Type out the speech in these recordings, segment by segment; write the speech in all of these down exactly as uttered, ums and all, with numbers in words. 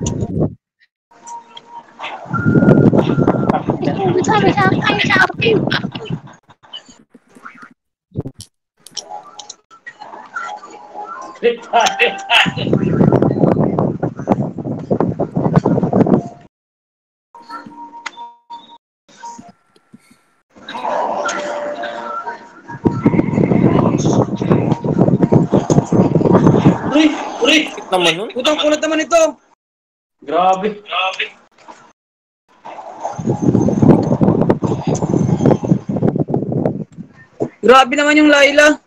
Uy, uy, naman nun. Utang ulit naman ito. Grabe. Grabe. Grabe naman yung Laila.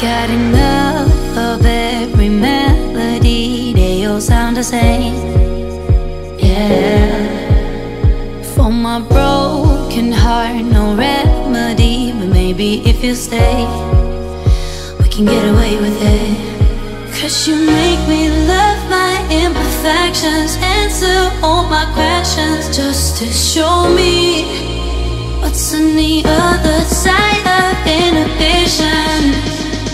Got enough of every melody, they all sound the same. Yeah. For my broken heart, no remedy, but maybe if you stay, we can get away with it. Cause you make me love my imperfections, answer all my questions, just to show me what's on the other side of inhibition.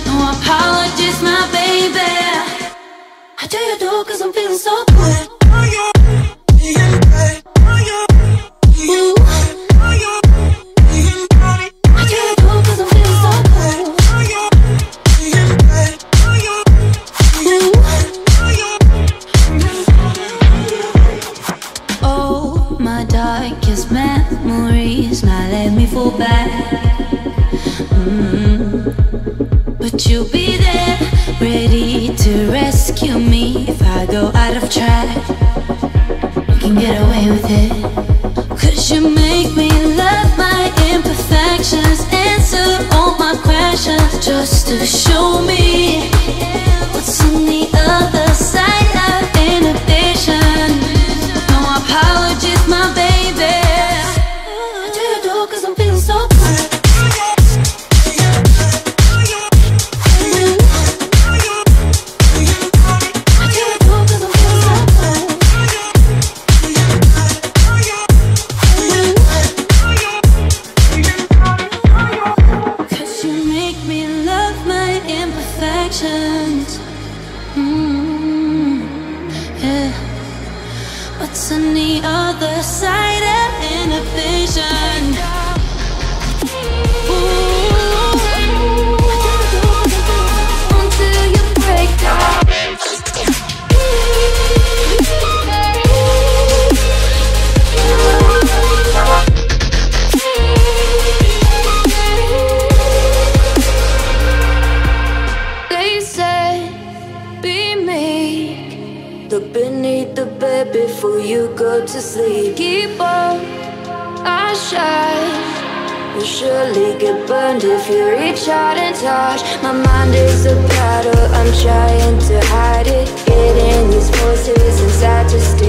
No apologies, my baby. I tell you though, cause I'm feeling so good. Oh, my darkest memories now let me fall back. Mm-hmm. But you'll be there, ready to rescue me if I go out of track. You can get away with it. Cause you make me love my imperfections, answer all my questions, just to show me what's on the other side of inhibition. No apologies, my baby. I do your door cause I'm feeling so good. Just